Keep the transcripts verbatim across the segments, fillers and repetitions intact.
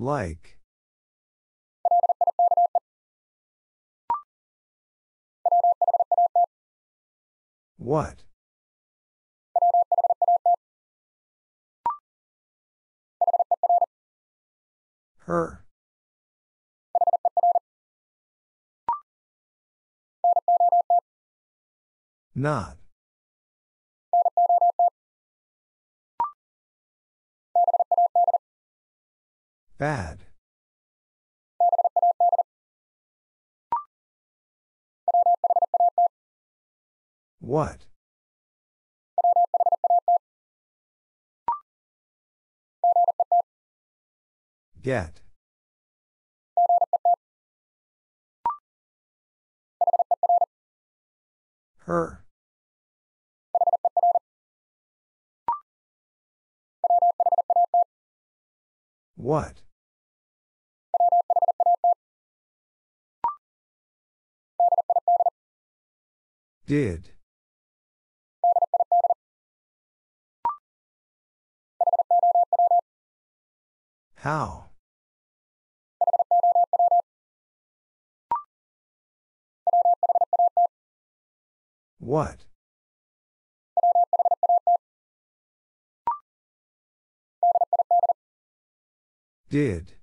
Like. What? Her. Not. Bad. What? Get. Her. What? Did. How? What? Did.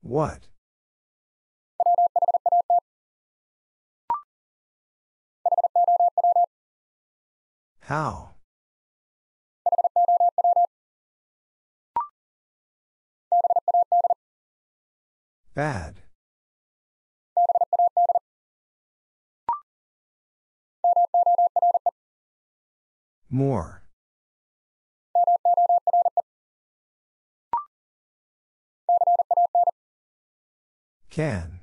What? How? Bad. More. Can.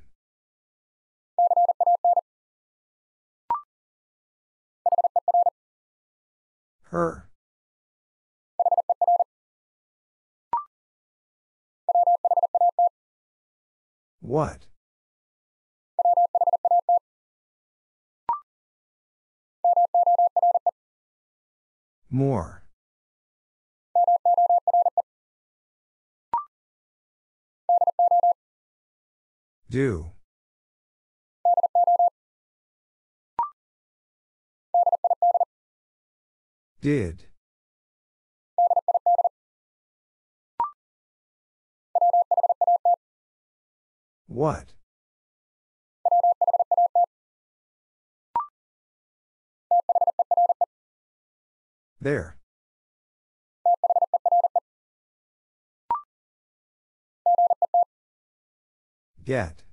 Her. What? More. Do. Did. What? There. Get.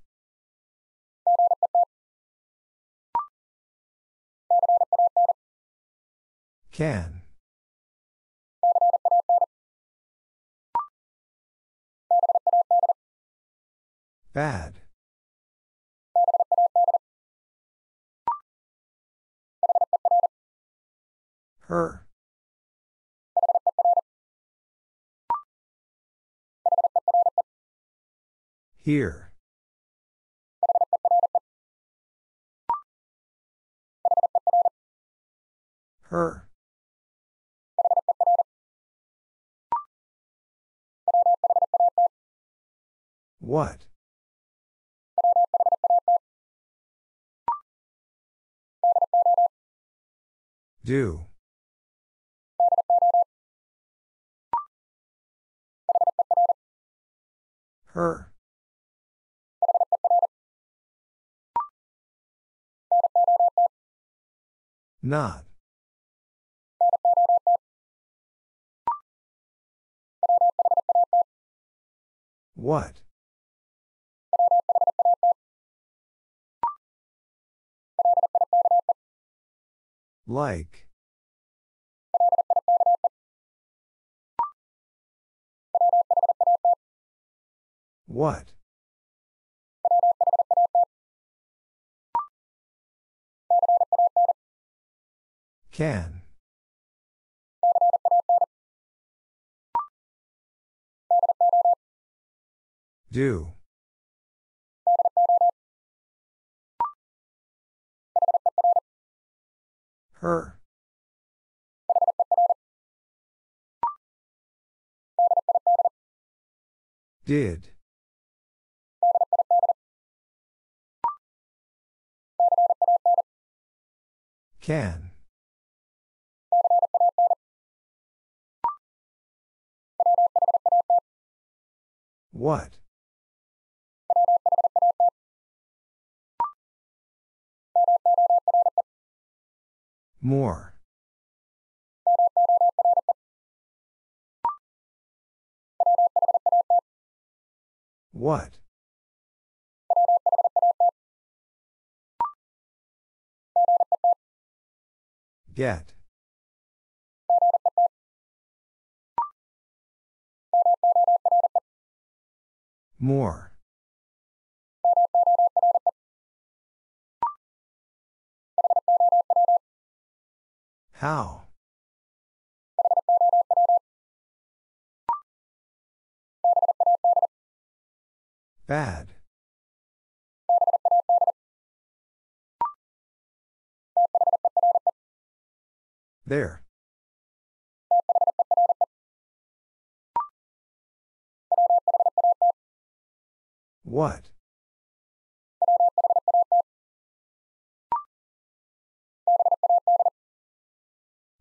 Can. Bad. Her. Here. Her. What? Do. Her. Not. What? Like. What? Can. Do. Her. Did. Can. What? More. What? Get. More. How? Bad. There. What?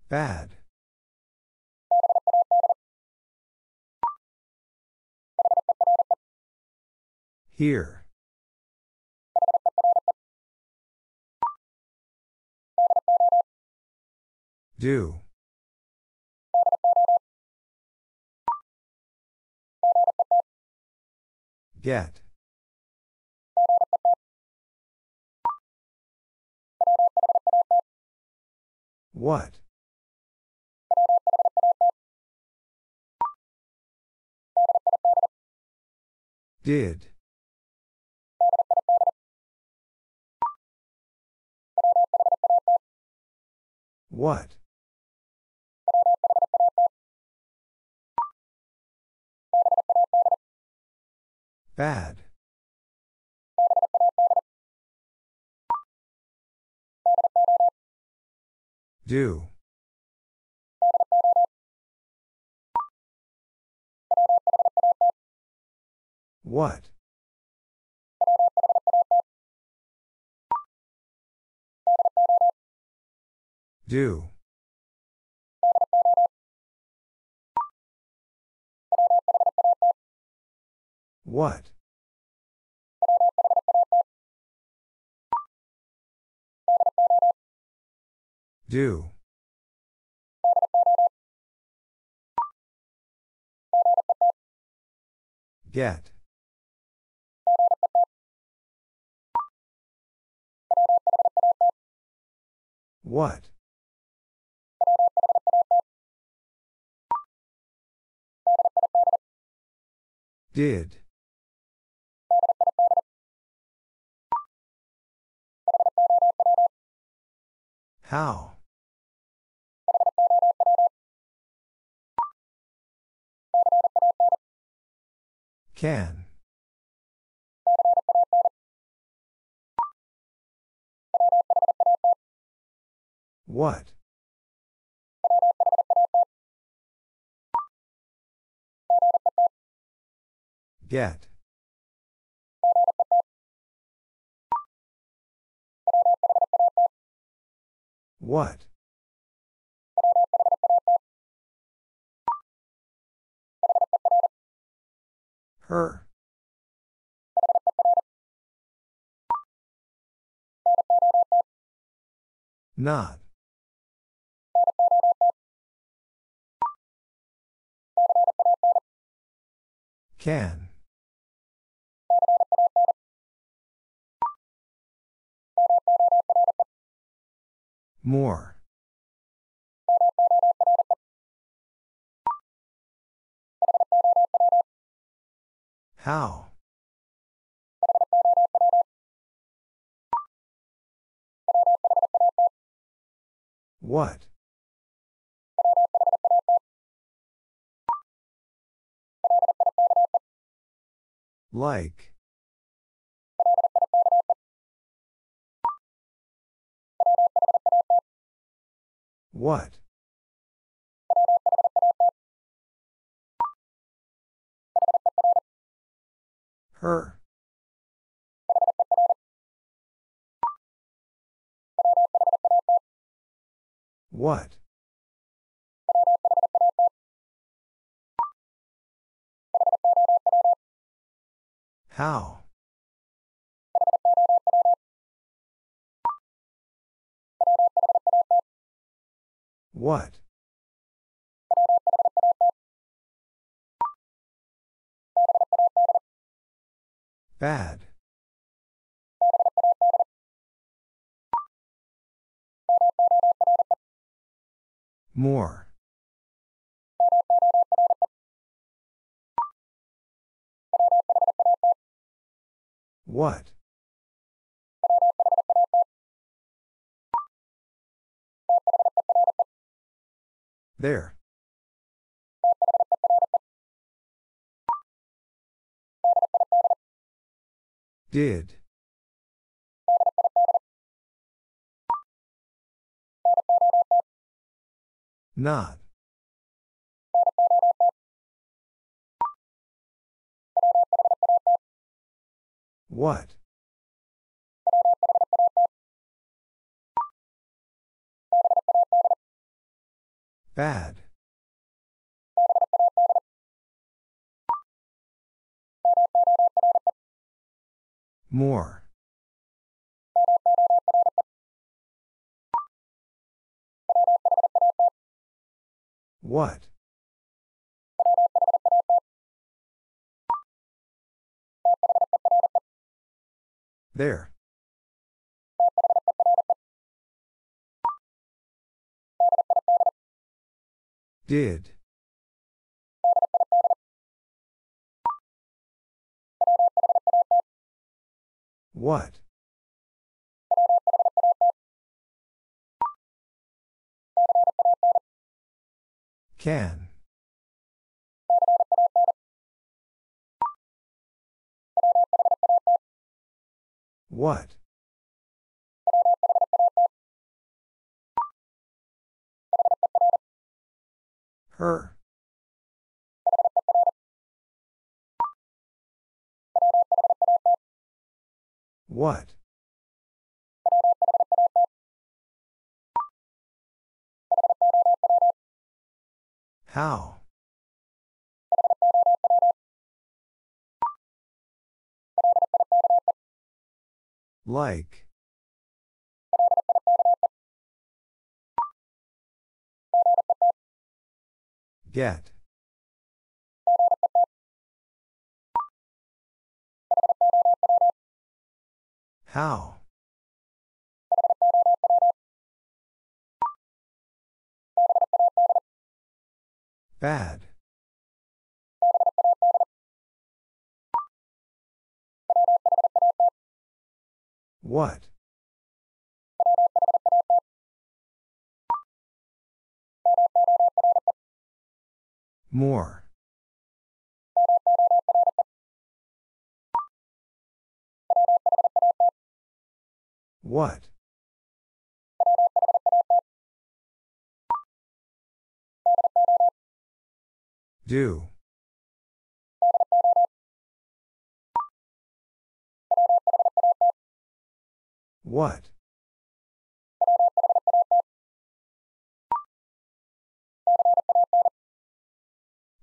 Bad. Here. Do. Get. What? Did. What? Bad. Do. What? Do. What? Do. Get. What? Did. How? Can. What? Get. What? Her. Not. Can. More. How? What? Like. What? Her. What? How? What? Bad. More. What? There. Did. Not. What? Bad. More. What? There. Did. What? Can. What? Her. What? How? Like. Get. How? Bad. What? More. What? Do. What?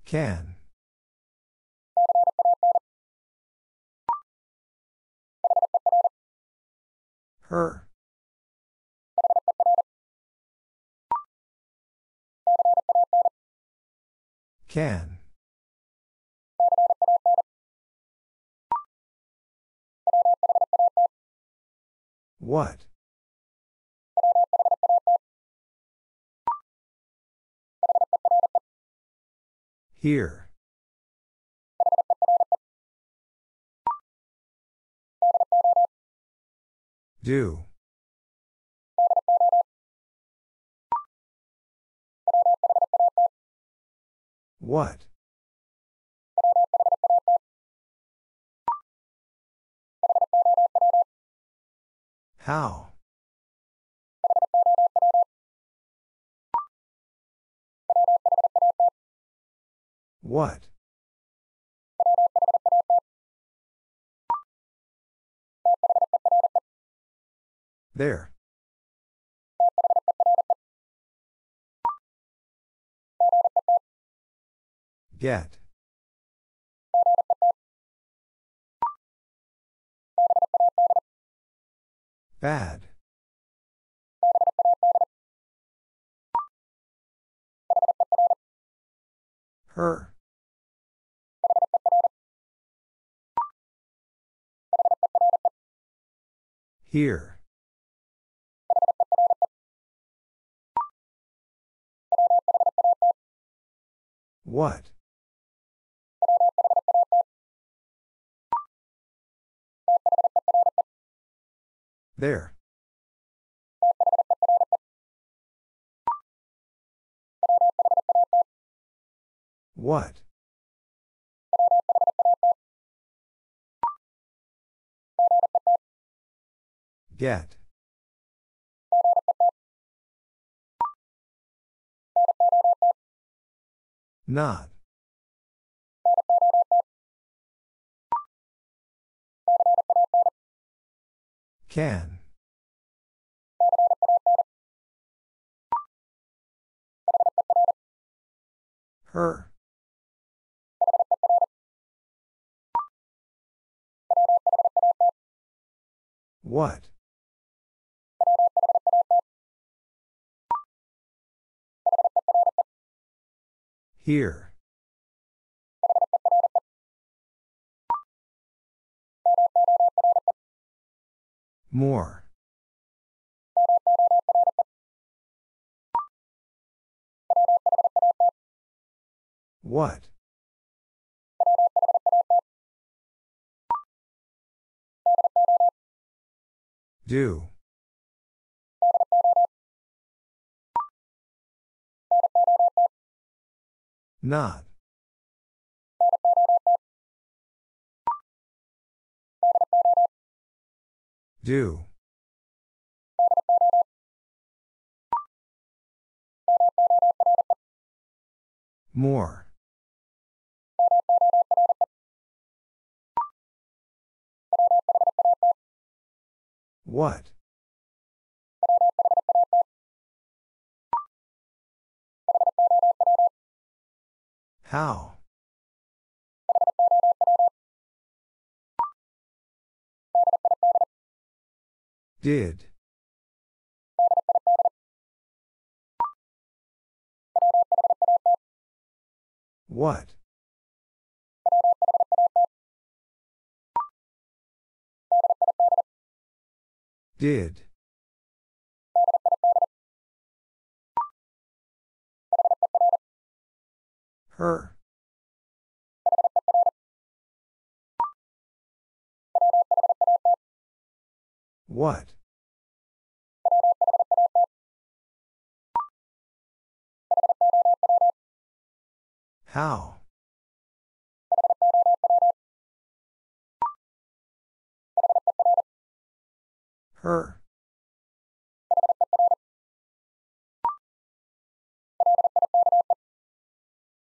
Can. Her. Can. What? Here. Do. What? How? What? There. Get. Bad. Her. Here. What? There. What? Get. Not. Can. Her. What? Here. More. What? Do. Not. Do. More. What? How? Did. What? Did. Her. What? How? Her.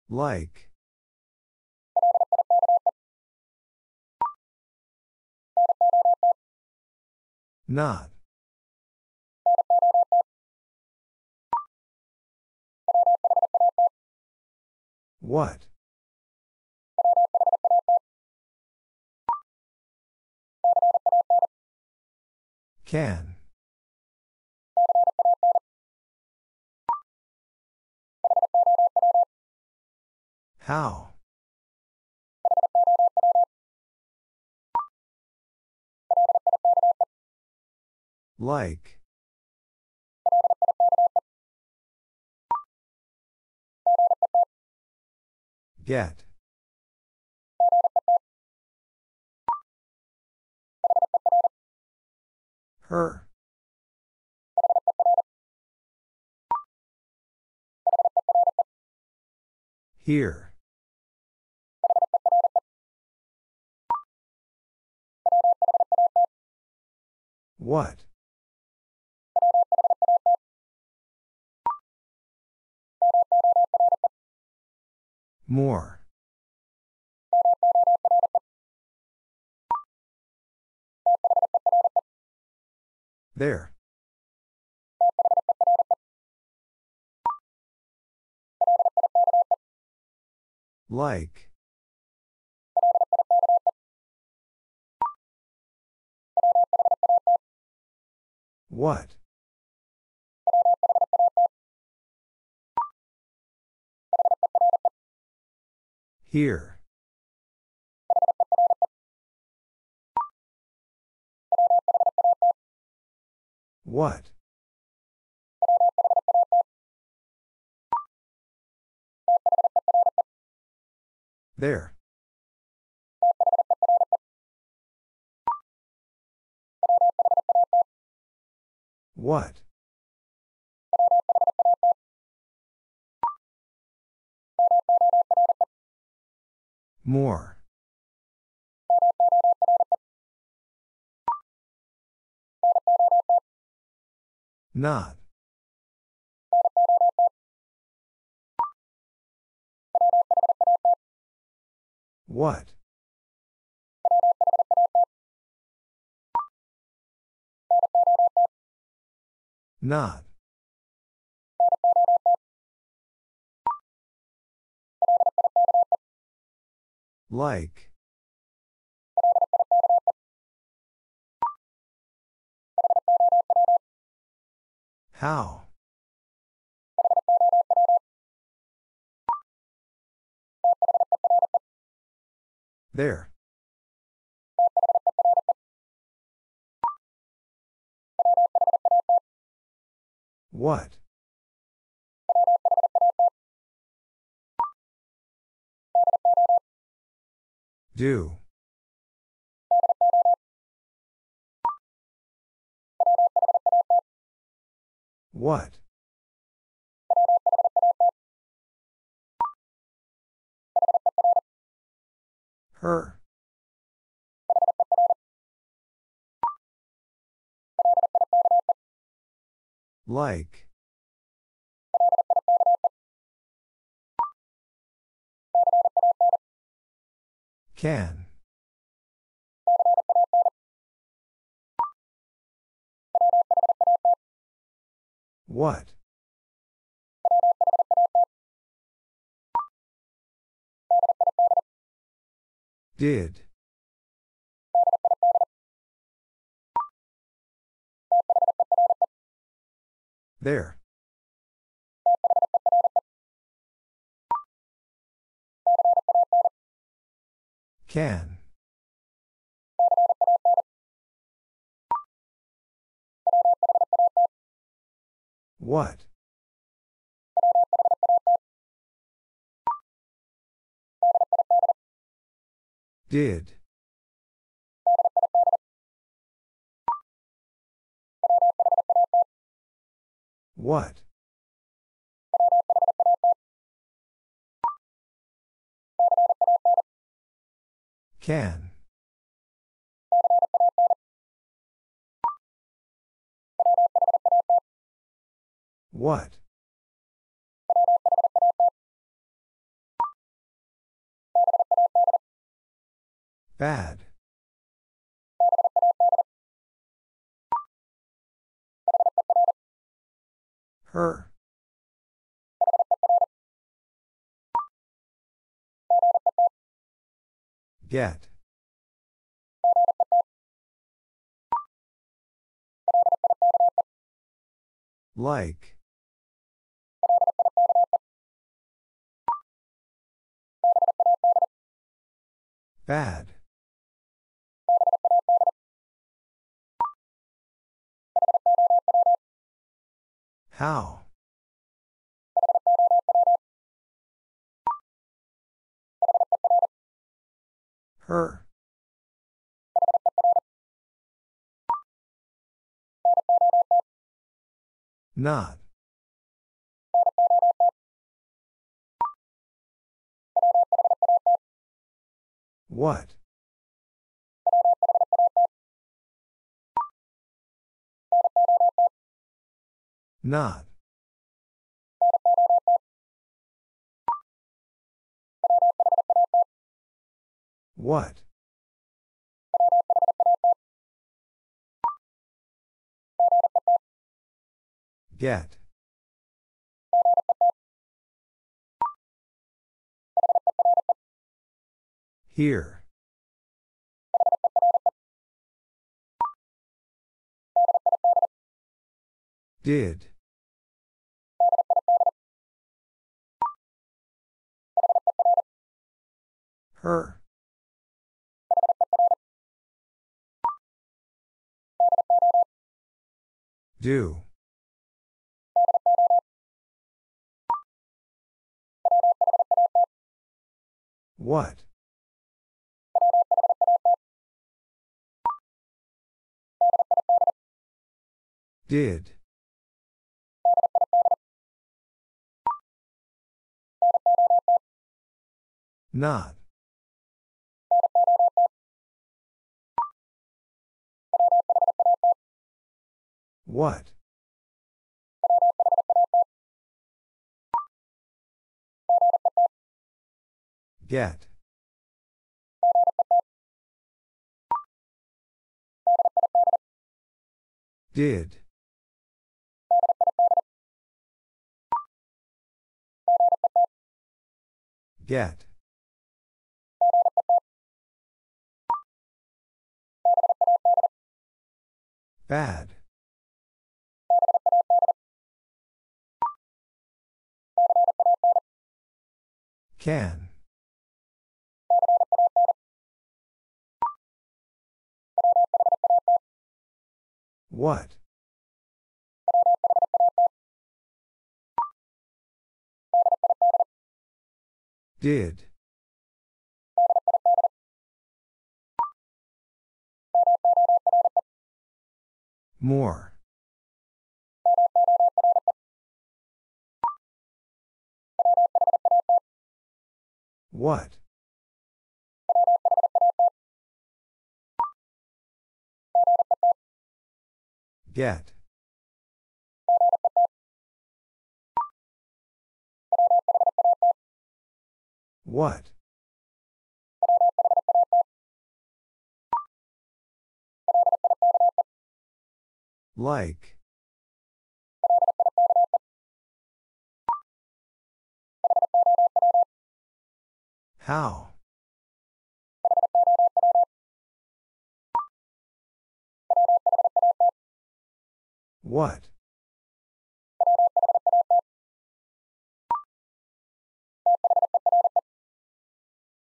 Like. Not. What? Can. How? Like. Get. Her. Here. What? More. There. Like. What? Here. What? There. What? More. Not. What? Not. Like. How? There. What? Do. What? Her. Like. Can. What? Did. There. Can. What? Did. What? Can. What? Bad. Her. Get. Like. Bad. How? Her. Not. What? Not. What? Get. Here. Did. Her. Do. What? Did. Not. What? Get. Did. Get. Bad. Can. What? Did. More. What? Get. What? Like. How? What?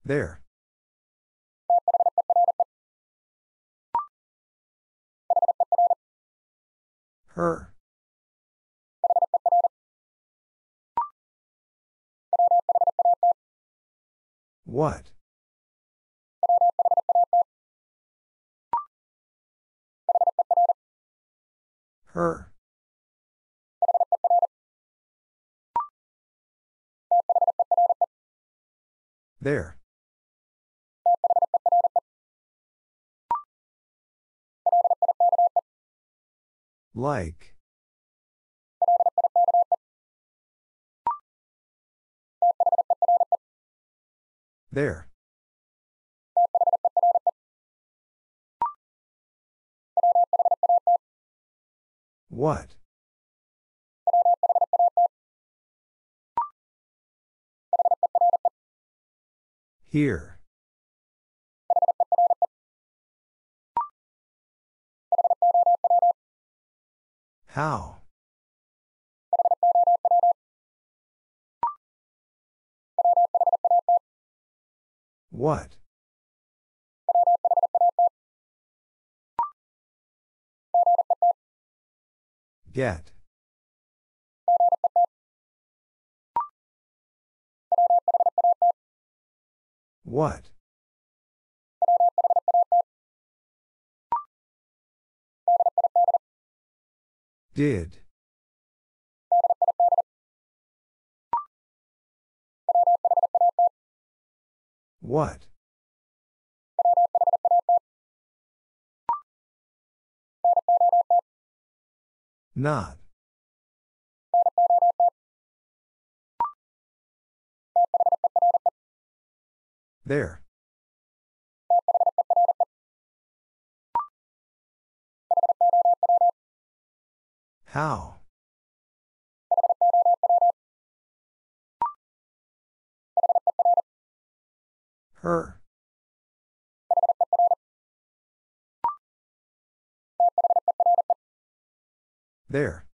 There. Her. What? Her. There. Like. There. What? Here. How? What? Get. What? Did. What? Not. There. How? Her. There.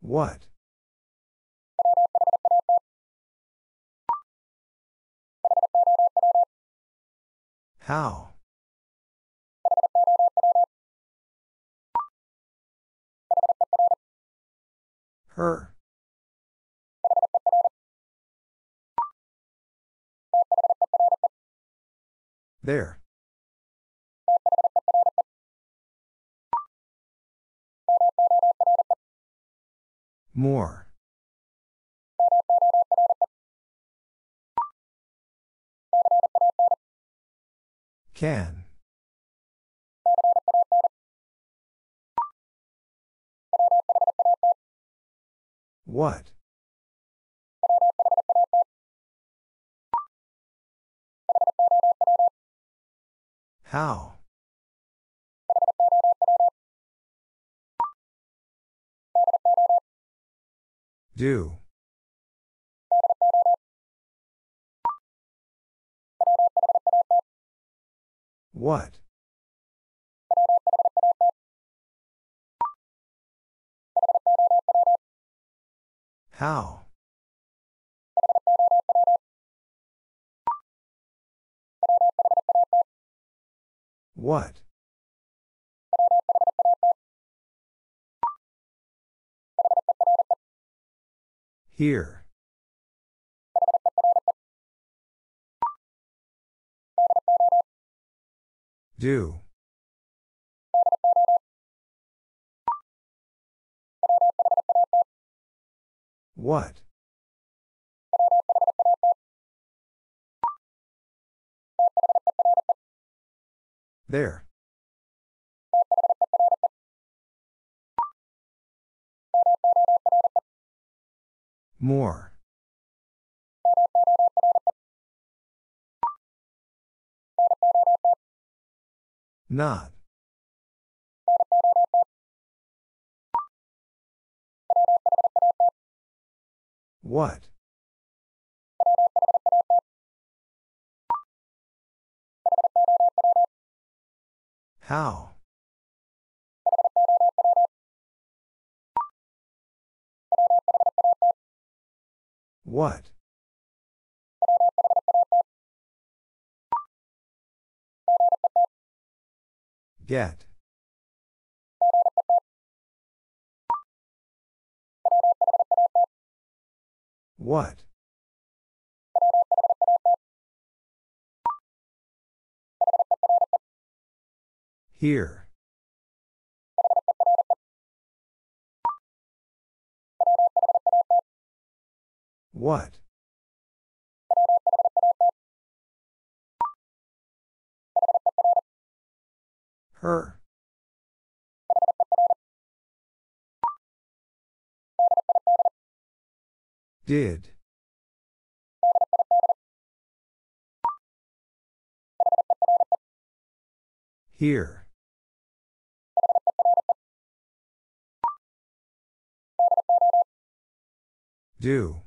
What? How? Her. There. More. Can. What? How? Do. What? How? What? Here. Do. What? There. More. Not. What? How? What? Get. What? Here. What? Her. Did. Here. Do.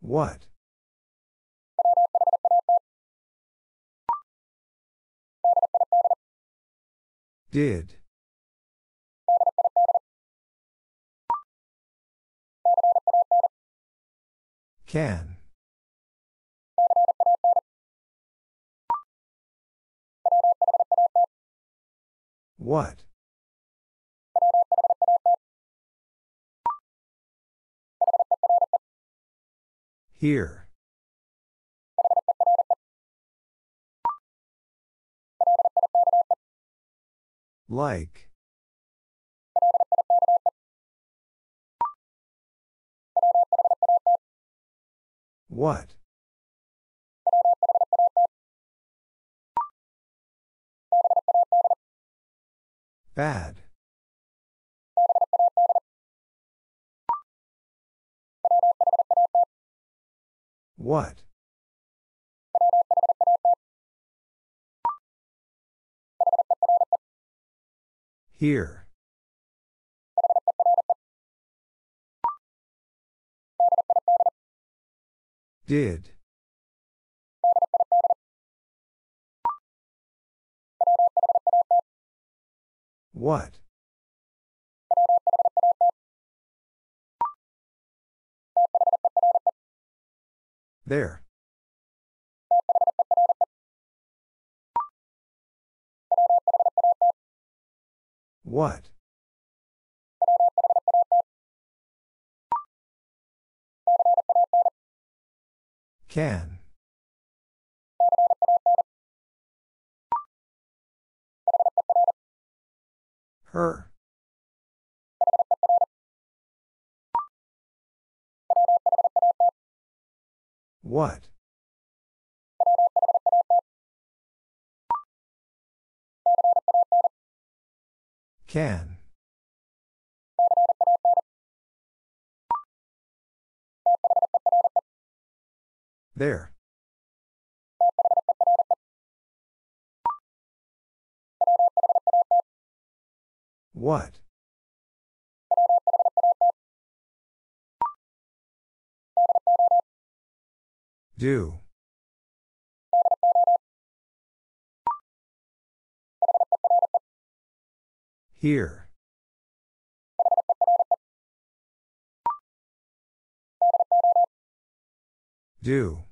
What? Did. Can. What? Here. Like. What? Bad. What? Here. Did. What? There. What? Can. Her. What? Can. There. What? Do. Here. Do.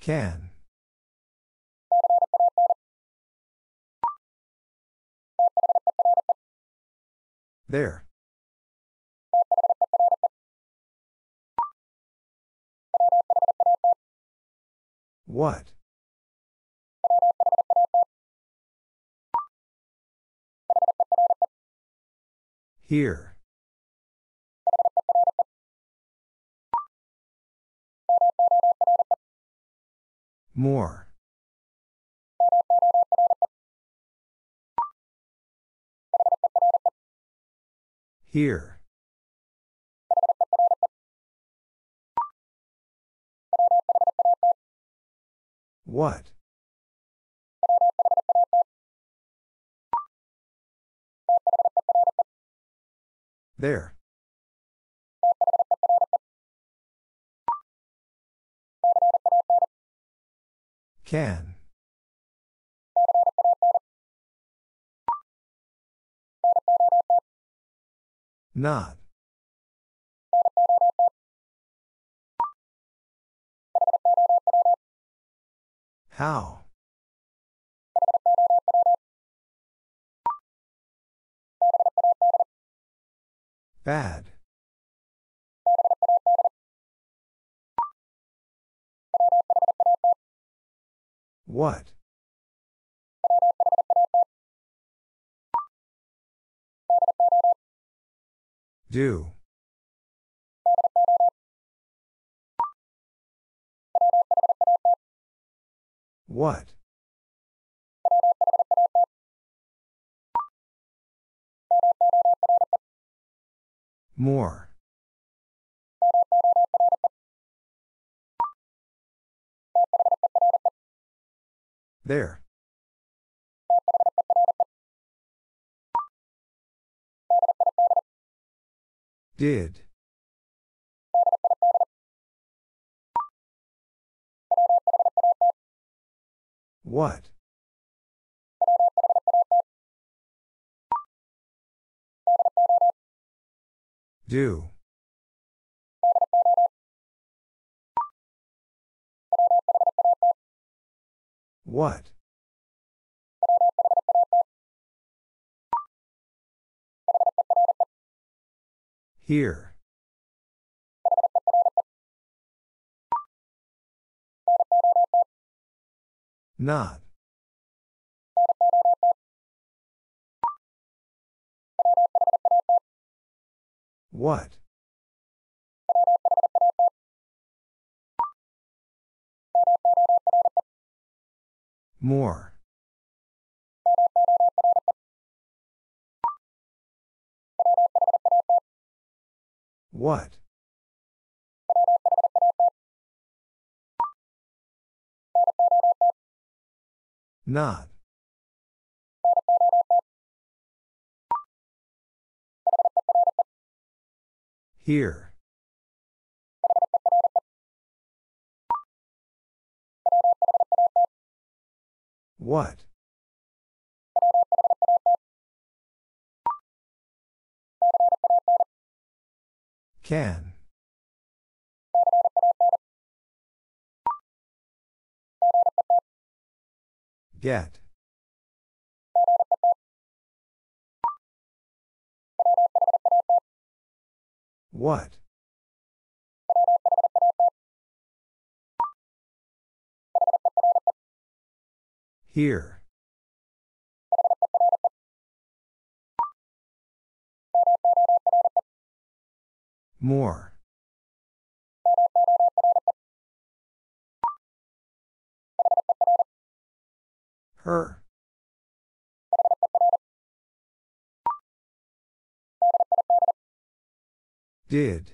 Can. There. What? Here. More. Here. What? There. Can. Not. How? Bad. What? Do. What? More. There. Did. What? Do. What? Here. Not. What? More. What? Not. Here. What? Can. Get. What? Here. More. Her. Did.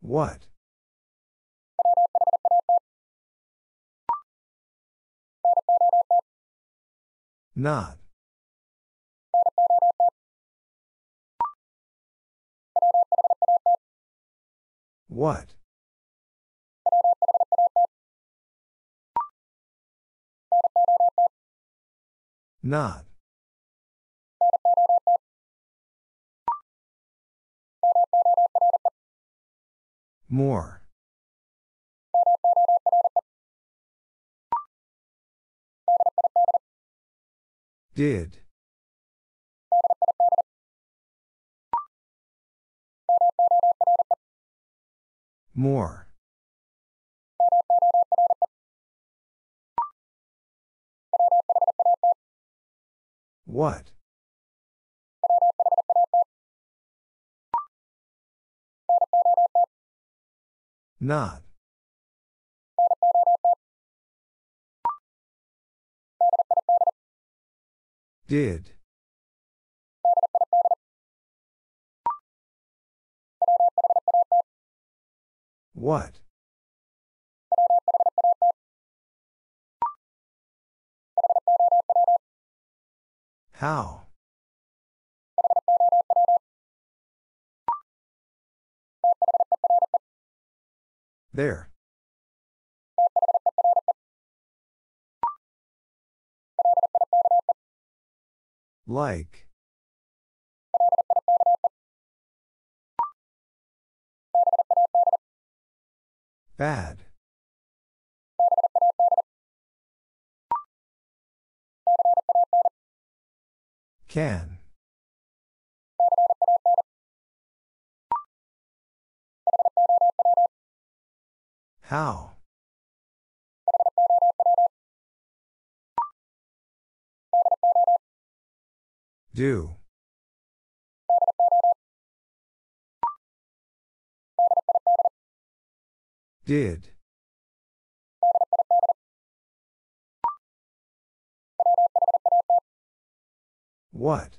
What? Not. What? Not. More. Did. More. What? Not. Did. What? How? There. Like. Bad. Can. How? Do. Did. What?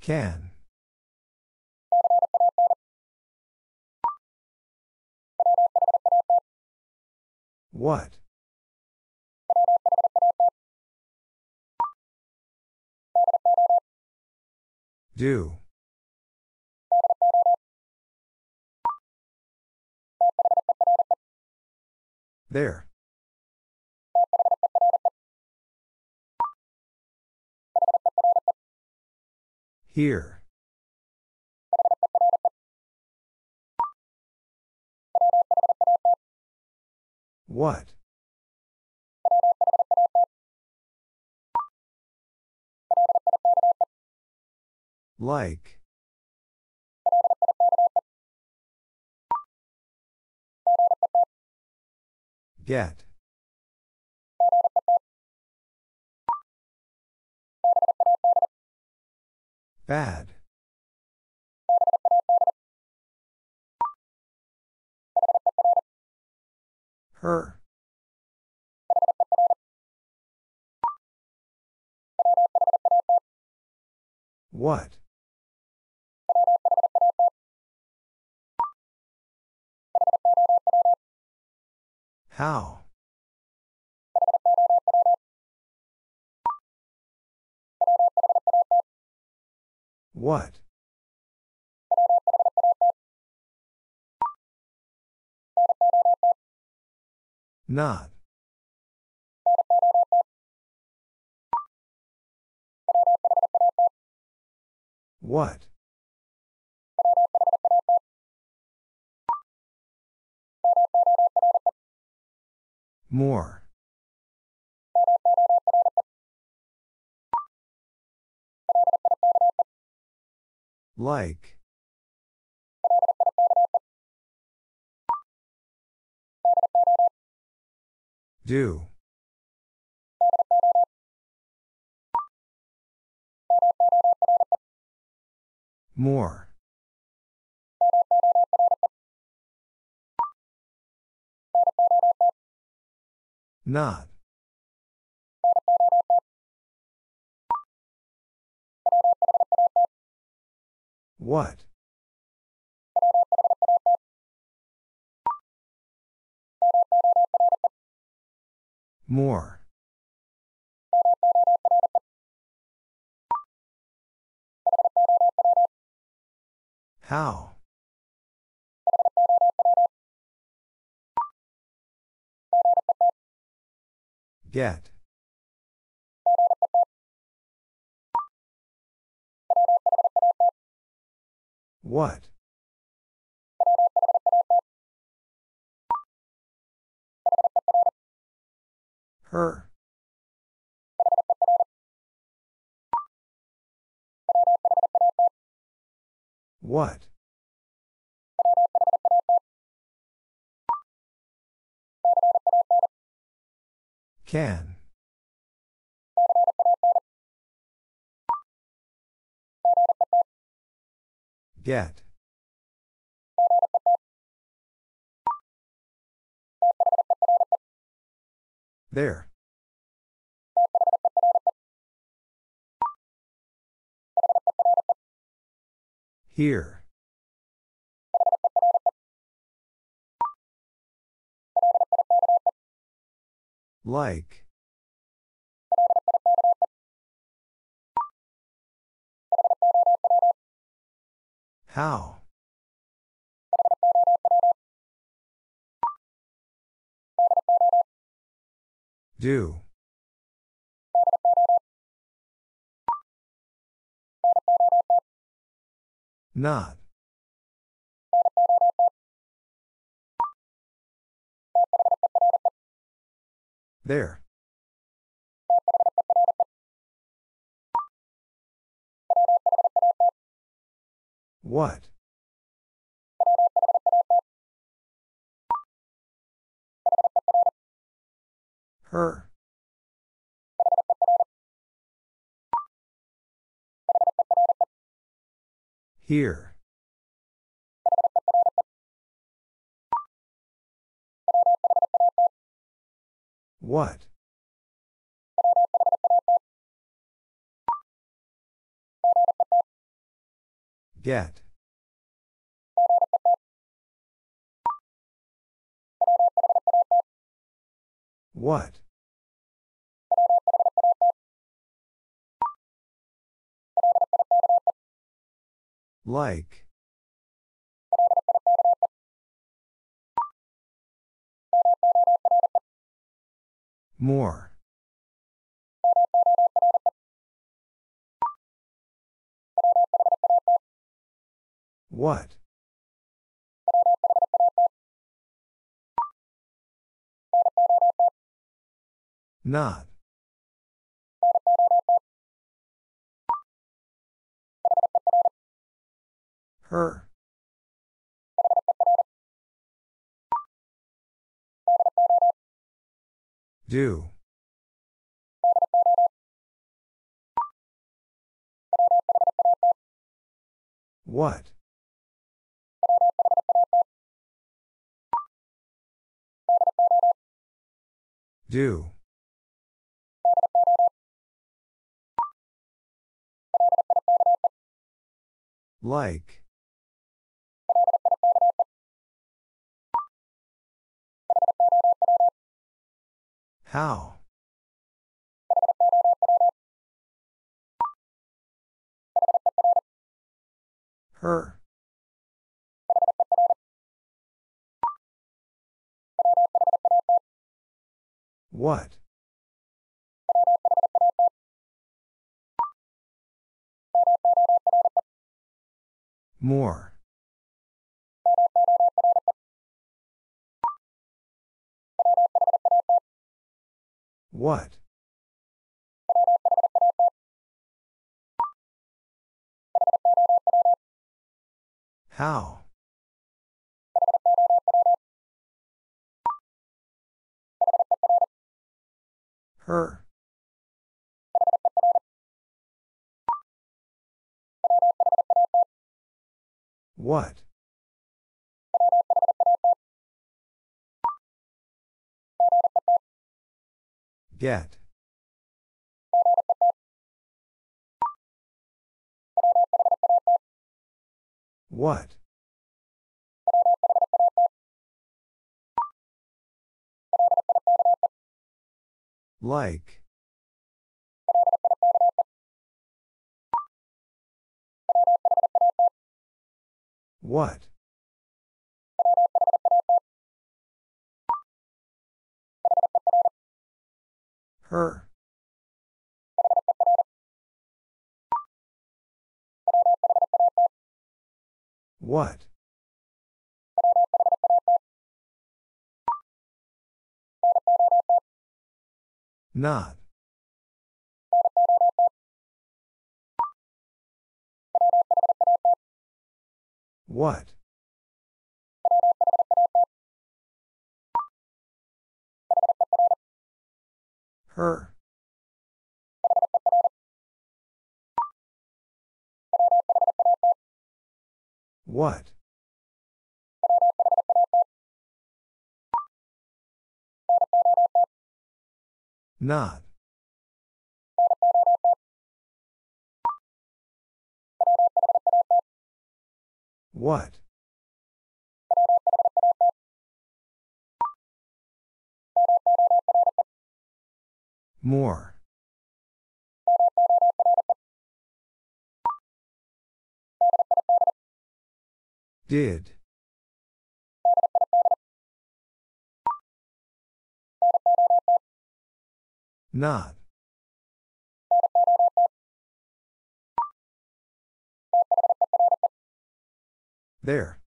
Can. What? Do. There. Here. What? Like. Get. Bad. Her. What? How? What? Not. What? More. Like. Do. More. Not. What? More. How? Get. What? Her. What? Can. Get. There. Here. Like. How? Do. Not. There. What? Her. Here. What? Get. What? Like. More. What? Not. Her. Do. What? Do. Like. How. Her. What? More. What? How? Her. What? Get. What? Like. What? Her. What? Not. What? Her. What? Not. What? More. Did. Not. There.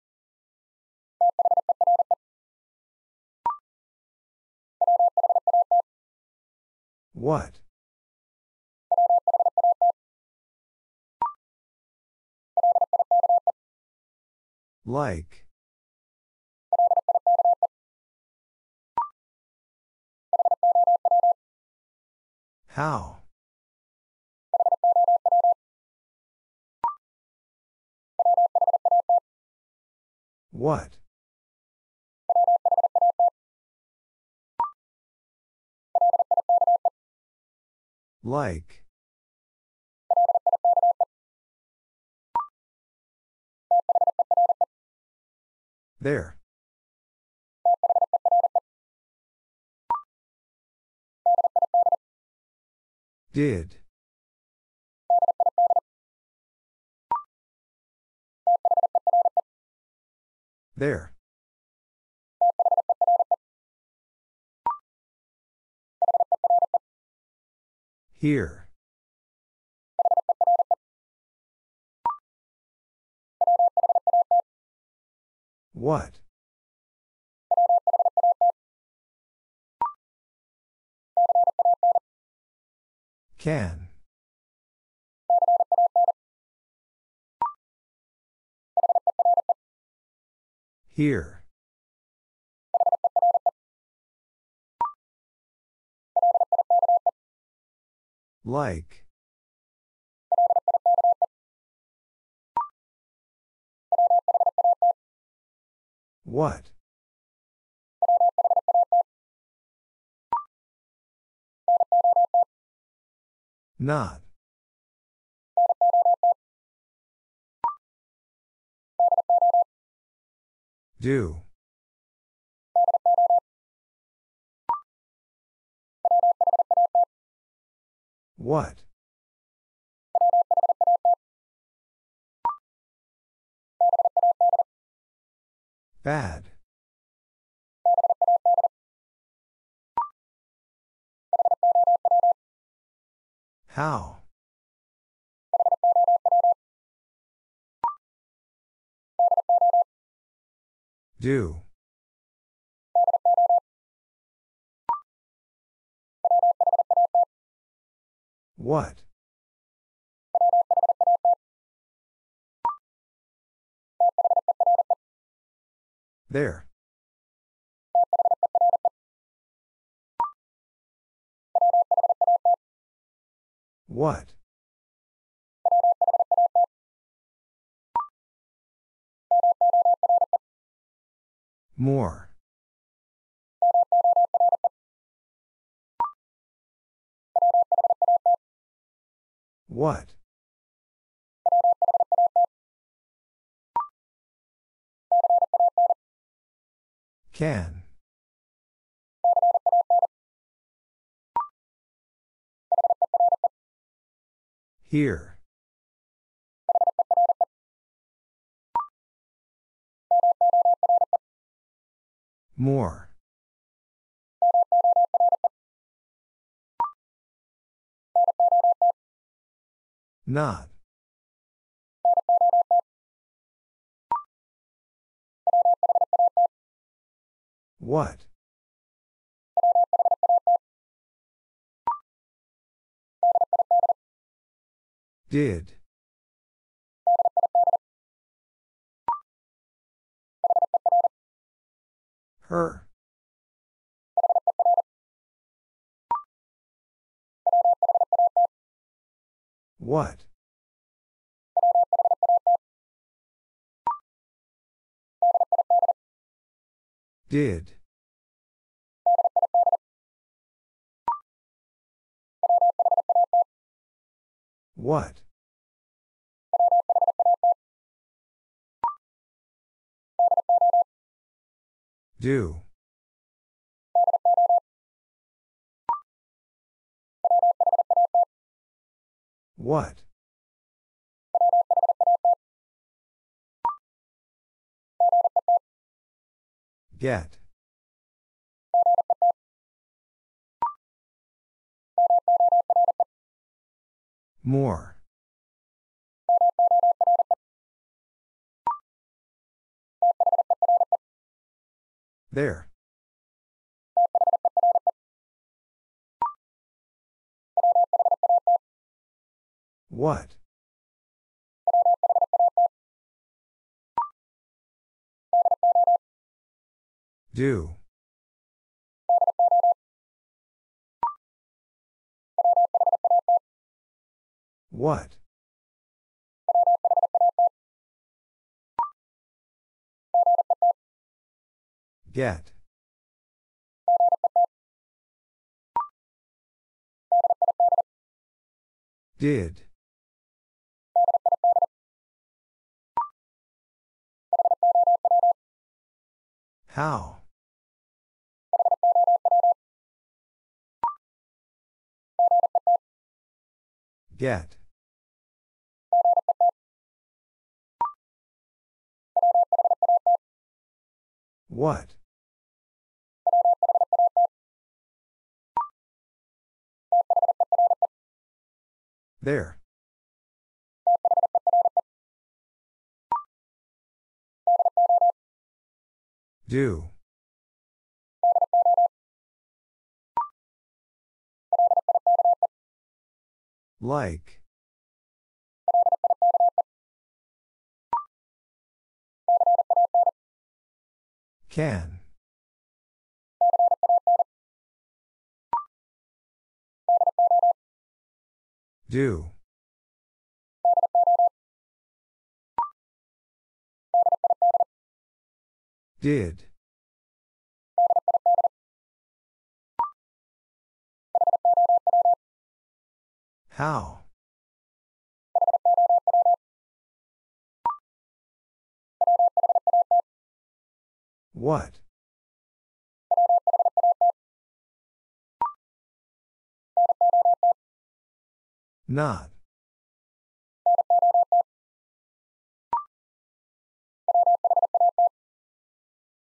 What? Like. How? What? Like. There. Did. There. Here. What? Can. Here. Like. What? Not. Do. What? Bad. How? Do. What? There. What? More. What? Can. Here. More. Not. What? Did. Her. What? Did. What? Do. What? Get. More. There. What? Do. What? Get. Did. How? Get. What? There. Do. Like. Can. Do. Did. How? What? Not.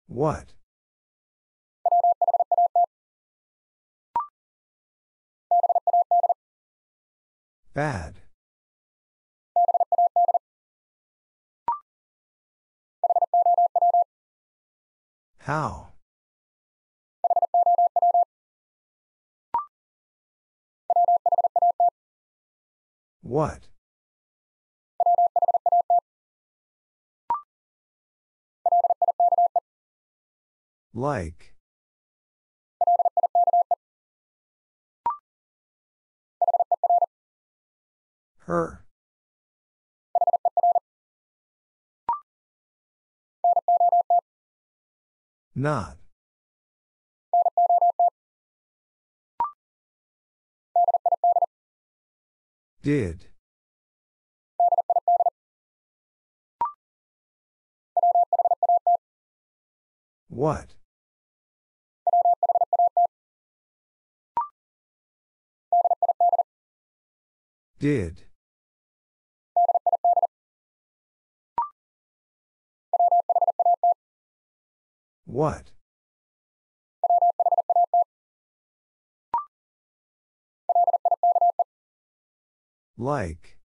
What? Bad. How? What? Like. Her. Not. Did. What? Did. What? Like.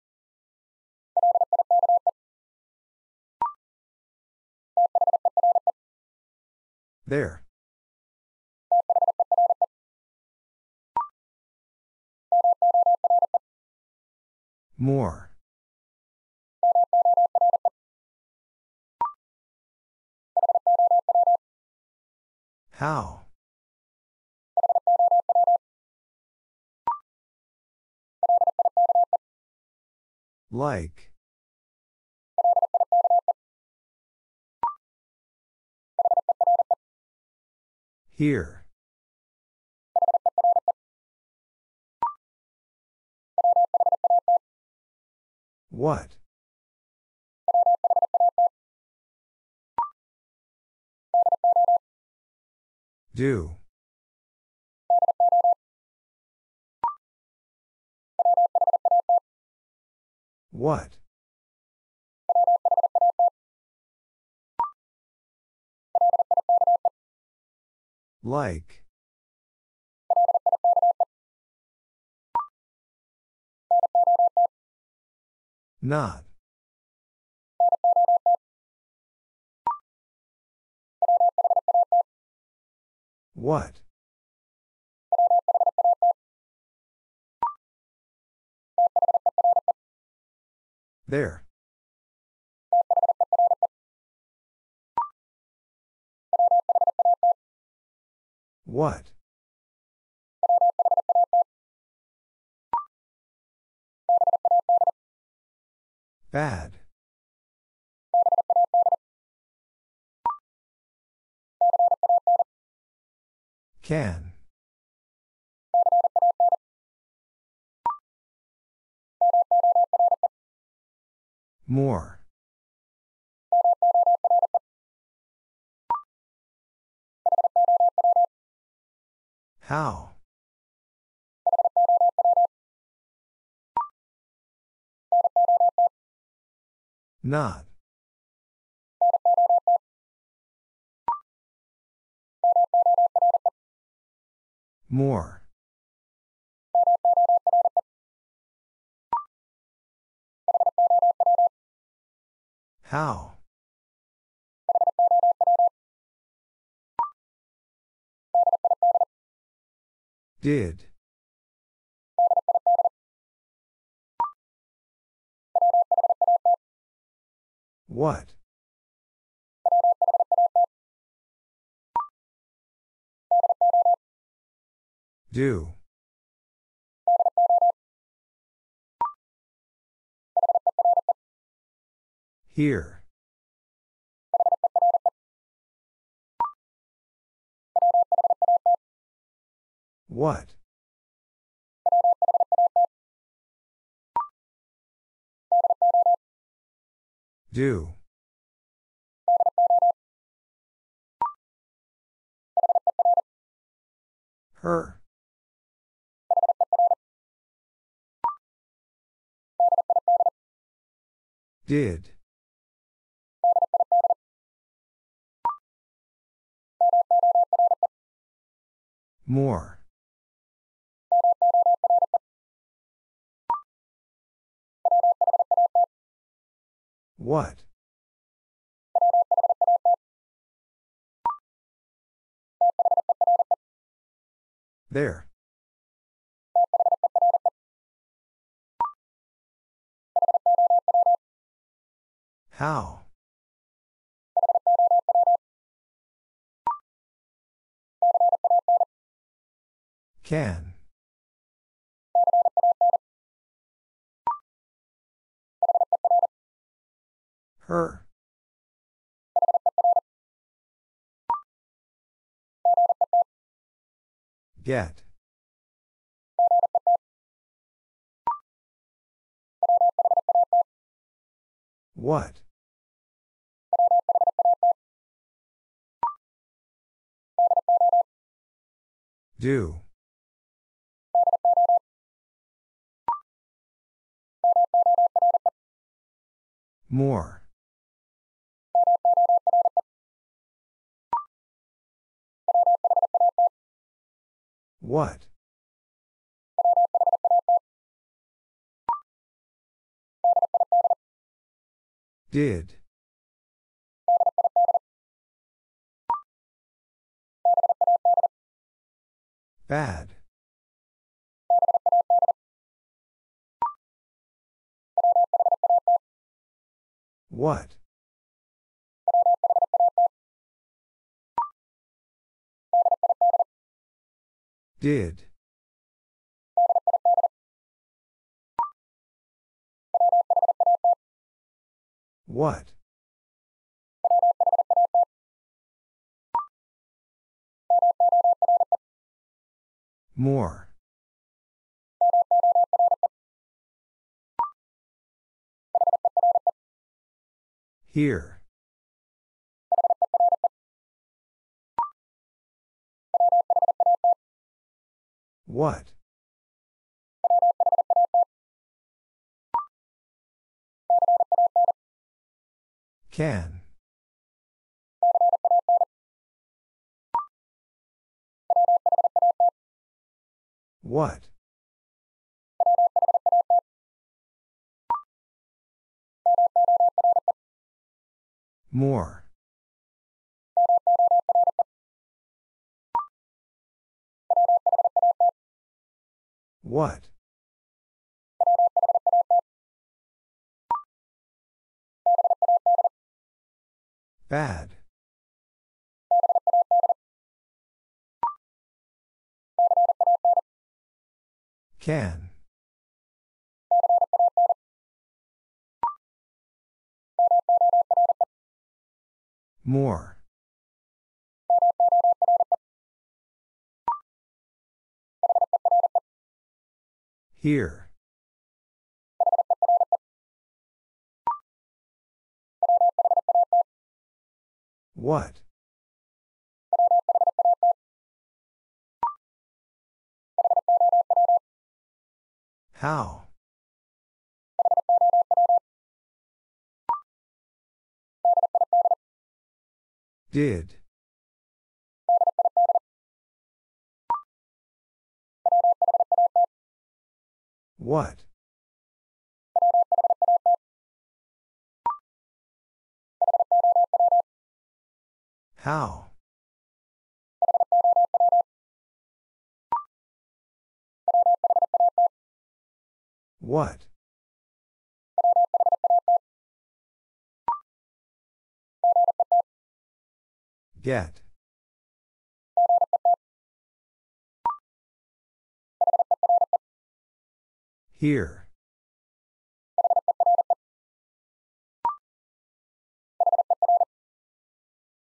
There. More. How? Like. Here. What? Do. What? Like. Not. What? There. What? Bad. Can. More. How? Not. More. How? Did. What? Do. Here. What? Do. Her. Did. More. What? There. How? Can. Her. Get. What? Do. More. What? Did. Bad. What? Did. What? More. Here. What? Can. What? More. What? Bad. Can. More. Here. What? How? Did. What? How? What? Get. Here.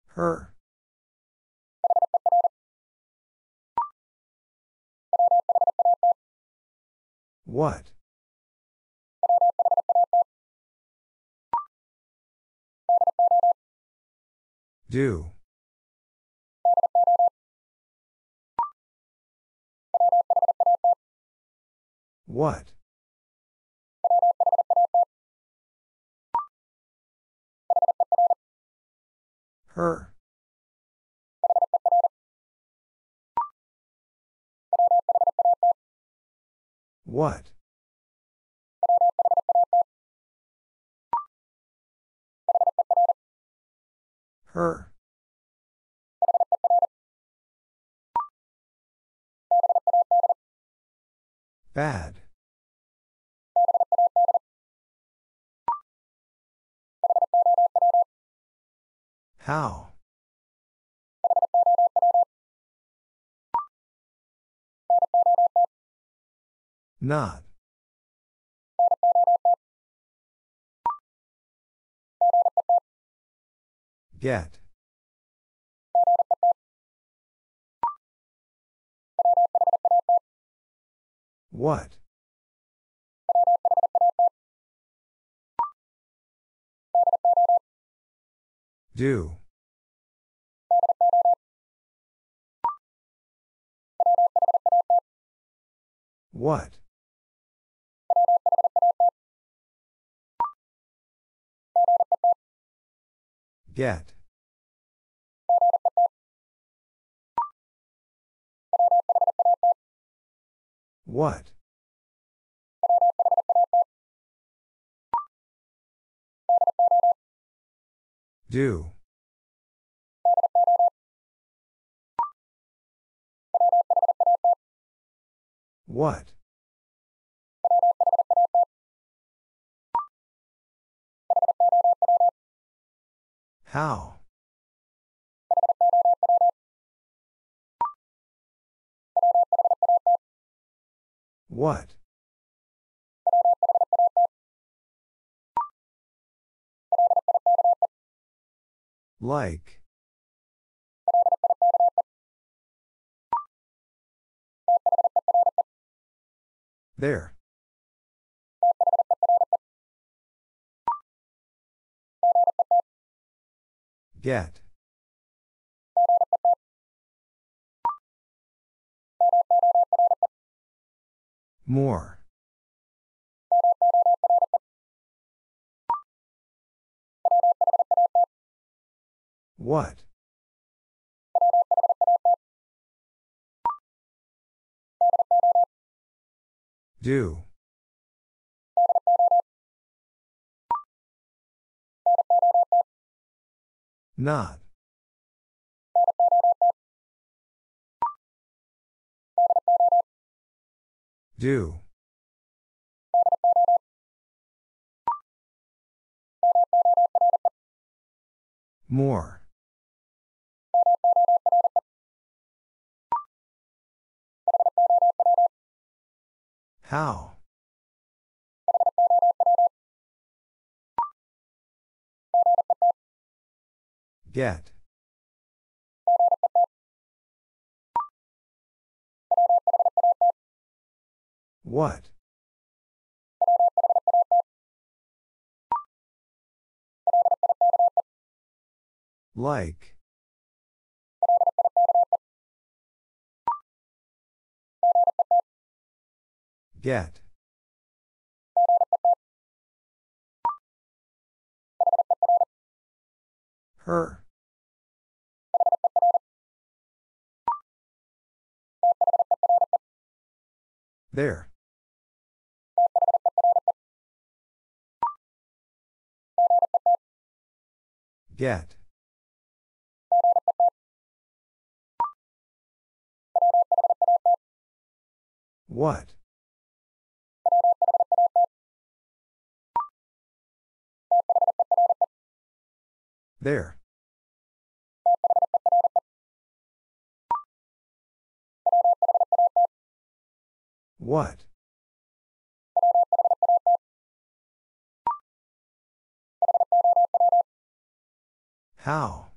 Her. What? Do. What? Her. What? Her. Bad. How? Not. Get. What? Do. What? Get. What? Do. What? How? What? Like. There. Get. More. What? Do. Not. Do. More. How? Get. What? Like. Get. Her. There. Get. What? There. What? How?